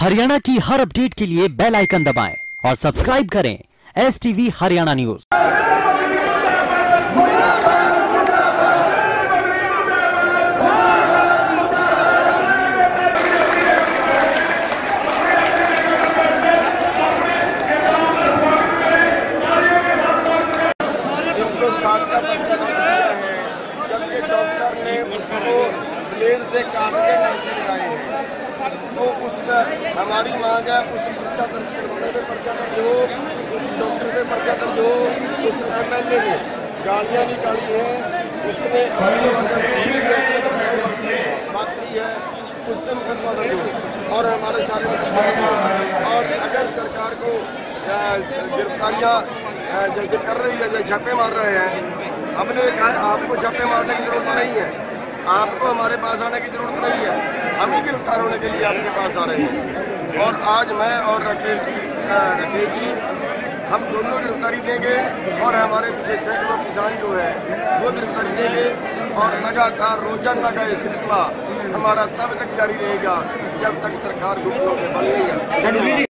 हरियाणा की हर अपडेट के लिए बेल आइकन दबाएं और सब्सक्राइब करें एसटीवी हरियाणा न्यूज। से काटने नजर आए हैं तो उसमें हमारी मांग है उस पर्चा दर्ज करवाने पर पर्चा दर्ज हो, उस डॉक्टर पे पर्चा दर्ज हो। उस एमएलए ने गालियाँ निकाली हैं, उसने बात की है, उस पर मुकदमा दर्ज हो और हमारे सारे मुकदमे। और अगर सरकार को गिरफ्तारियाँ जैसे कर रही है, जैसे छापे मार रहे हैं, हमने कहा आपको छापे मारने की जरूरत नहीं है, आपको हमारे पास आने की जरूरत नहीं है, हम ही गिरफ्तार होने के लिए आपके पास आ रहे हैं। और आज मैं और राकेश जी हम दोनों गिरफ्तारी देंगे और हमारे पीछे सैकड़ों किसान जो है वो गिरफ्तारी देंगे और लगातार रोजाना का ये सिलसिला हमारा तब तक जारी रहेगा जब तक सरकार घुटनों के बल नहीं है।